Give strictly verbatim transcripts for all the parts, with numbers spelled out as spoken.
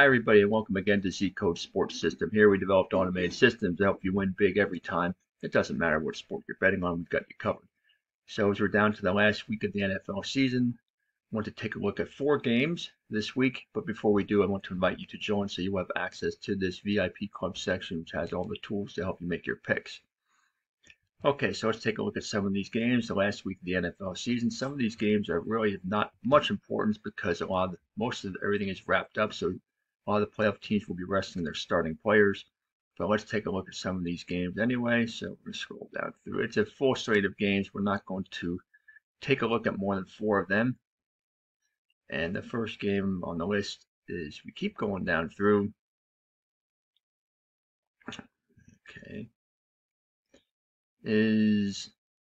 Hi everybody, and welcome again to Z Code Sports System. Here we developed automated systems to help you win big every time. It doesn't matter what sport you're betting on, we've got you covered. So as we're down to the last week of the N F L season, I want to take a look at four games this week. But before we do, I want to invite you to join so you have access to this V I P club section, which has all the tools to help you make your picks. Okay, so let's take a look at some of these games, the last week of the N F L season. Some of these games are really of not much importance because a lot of the, most of the, everything is wrapped up, so a lot of the playoff teams will be resting their starting players. But let's take a look at some of these games anyway. So we're going to scroll down through. It's a full slate of games. We're not going to take a look at more than four of them. And the first game on the list is, we keep going down through. Okay. Is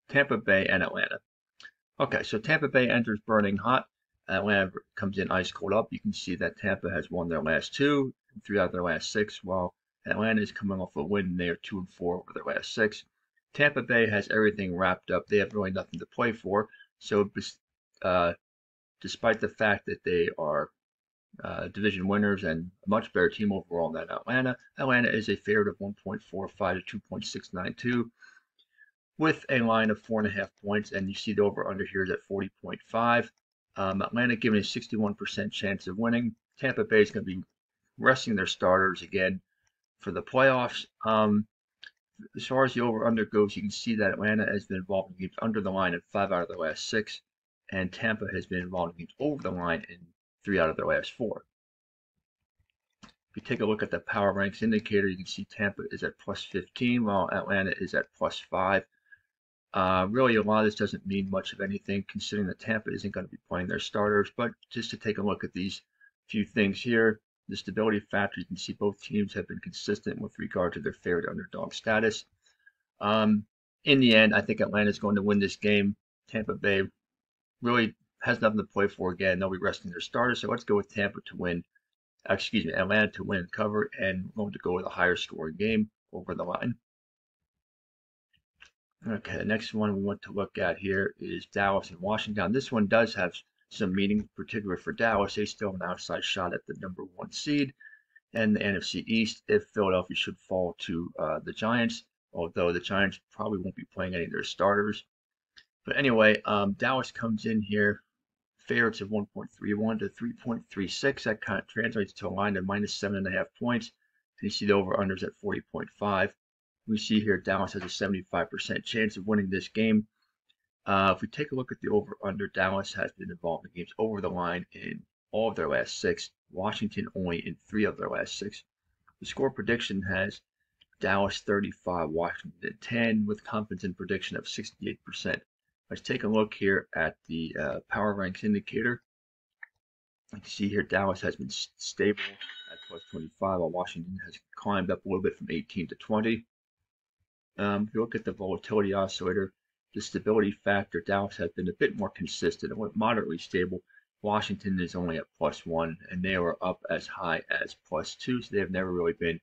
Tampa Bay and Atlanta. Okay, so Tampa Bay enters burning hot. Atlanta comes in ice cold up. You can see that Tampa has won their last two, three out of their last six, while Atlanta is coming off a win and they are two and four over their last six. Tampa Bay has everything wrapped up. They have really nothing to play for. So uh, despite the fact that they are uh, division winners and a much better team overall than Atlanta, Atlanta is a favorite of one point four five to two point six nine two. With a line of four and a half points, and you see the over/under here is at forty point five. Um, Atlanta given a sixty-one percent chance of winning. Tampa Bay is going to be resting their starters again for the playoffs. Um, as far as the over/under goes, you can see that Atlanta has been involved in games under the line in five out of their last six, and Tampa has been involved in games over the line in three out of their last four. If you take a look at the Power Ranks indicator, you can see Tampa is at plus fifteen, while Atlanta is at plus five. Uh, really, a lot of this doesn't mean much of anything, considering that Tampa isn't going to be playing their starters. But just to take a look at these few things here, the stability factor, you can see both teams have been consistent with regard to their favorite underdog status. Um, in the end, I think Atlanta is going to win this game. Tampa Bay really has nothing to play for again. They'll be resting their starters, so let's go with Tampa to win. Excuse me, Atlanta to win and cover, and we're going to go with a higher scoring game over the line. Okay, the next one we want to look at here is Dallas and Washington. This one does have some meaning, particularly for Dallas. They still have an outside shot at the number one seed and the N F C East if Philadelphia should fall to uh, the Giants, although the Giants probably won't be playing any of their starters. But anyway, um, Dallas comes in here, favorites of one point three one to three point three six. That kind of translates to a line of minus seven point five points. And you see the over-unders at forty point five. We see here Dallas has a seventy-five percent chance of winning this game. Uh, if we take a look at the over-under, Dallas has been involved in games over the line in all of their last six. Washington only in three of their last six. The score prediction has Dallas thirty-five, Washington ten, with confidence in prediction of sixty-eight percent. Let's take a look here at the uh, Power Ranks indicator. You can see here Dallas has been stable at plus twenty-five, while Washington has climbed up a little bit from eighteen to twenty. Um, if you look at the volatility oscillator, the stability factor, Dallas has been a bit more consistent and moderately stable. Washington is only at plus one, and they were up as high as plus two, so they have never really been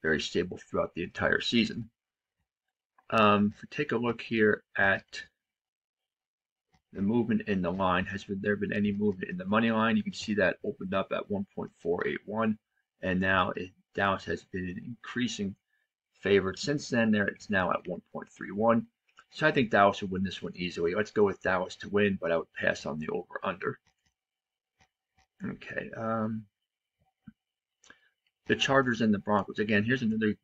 very stable throughout the entire season. Um, if we take a look here at the movement in the line, has been, there been any movement in the money line? You can see that opened up at one point four eight one, and now it, Dallas has been increasing favorite since then. There it's now at one point three one, so I think Dallas will win this one easily. Let's go with Dallas to win, but I would pass on the over under. Okay, um the Chargers and the Broncos. Again, here's another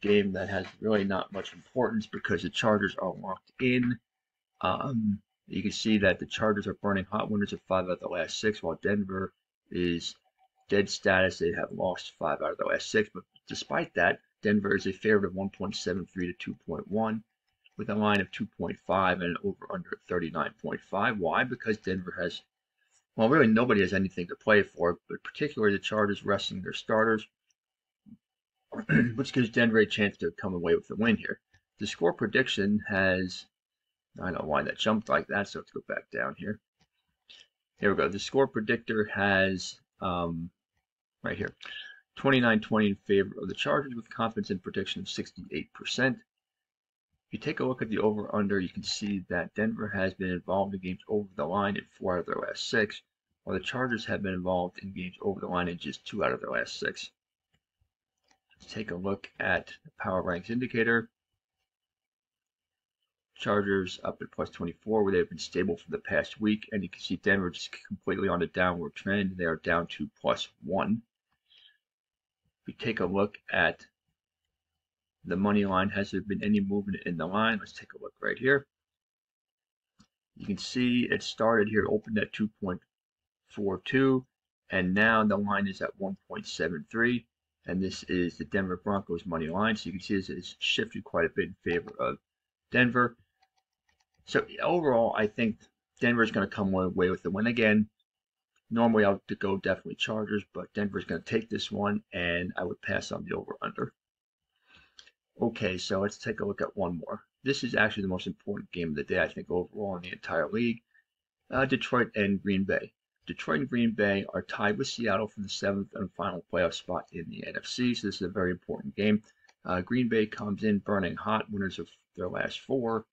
game that has really not much importance because the Chargers are locked in. Um you can see that the Chargers are burning hot, winners of five out of the last six, while Denver is dead status. They have lost five out of the last six, but despite that, Denver is a favorite of one point seven three to two point one, with a line of two point five and an over-under at thirty-nine point five. Why? Because Denver has, well, really nobody has anything to play for, but particularly the Chargers resting their starters, which gives Denver a chance to come away with the win here. The score prediction has, I don't know why that jumped like that, so let's go back down here. Here we go. The score predictor has, um, right here, twenty-nine twenty in favor of the Chargers with confidence in prediction of sixty-eight percent. If you take a look at the over-under, you can see that Denver has been involved in games over the line in four out of their last six. while the Chargers have been involved in games over the line in just two out of their last six. Let's take a look at the Power Ranks indicator. Chargers up at plus twenty-four, where they've been stable for the past week, and you can see Denver just completely on a downward trend. They are down to plus one. If we take a look at the money line, has there been any movement in the line? Let's take a look right here. You can see it started here, opened at two point four two, and now the line is at one point seven three, and this is the Denver Broncos money line. So you can see it's shifted quite a bit in favor of Denver. So overall, I think Denver is going to come away with the win again. Normally, I would go definitely Chargers, but Denver is going to take this one, and I would pass on the over-under. Okay, so let's take a look at one more. This is actually the most important game of the day, I think, overall in the entire league. Uh, Detroit and Green Bay. Detroit and Green Bay are tied with Seattle for the seventh and final playoff spot in the N F C, so this is a very important game. Uh, Green Bay comes in burning hot, winners of their last four,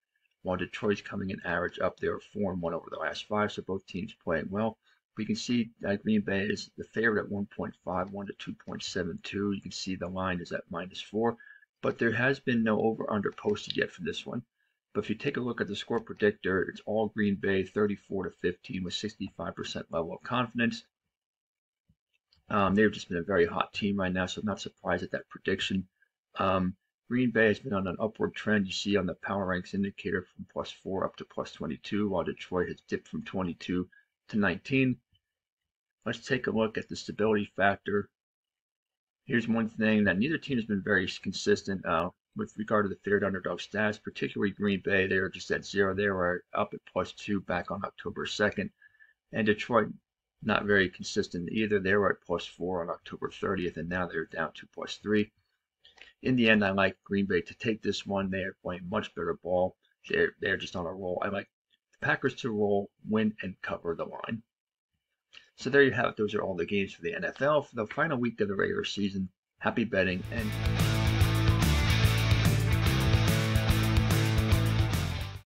while Detroit's coming in average up there, four and one over the last five, so both teams playing well. We can see uh, Green Bay is the favorite at one point five one to two point seven two. You can see the line is at minus four, but there has been no over-under posted yet for this one. But if you take a look at the score predictor, it's all Green Bay, thirty-four to fifteen, with sixty-five percent level of confidence. Um, they've just been a very hot team right now, so I'm not surprised at that prediction. Um, Green Bay has been on an upward trend. You see on the Power Ranks indicator from plus four up to plus twenty-two, while Detroit has dipped from twenty-two to nineteen. Let's take a look at the stability factor. Here's one thing that neither team has been very consistent uh, with regard to the favorite underdog stats, particularly Green Bay. They are just at zero. They were up at plus two back on October second, and Detroit not very consistent either. They were at plus four on October thirtieth, and now they're down to plus three. In the end, I like Green Bay to take this one. They are playing much better ball. They're, they're just on a roll. I like the Packers to roll, win, and cover the line. So there you have it. Those are all the games for the N F L for the final week of the regular season. Happy betting and...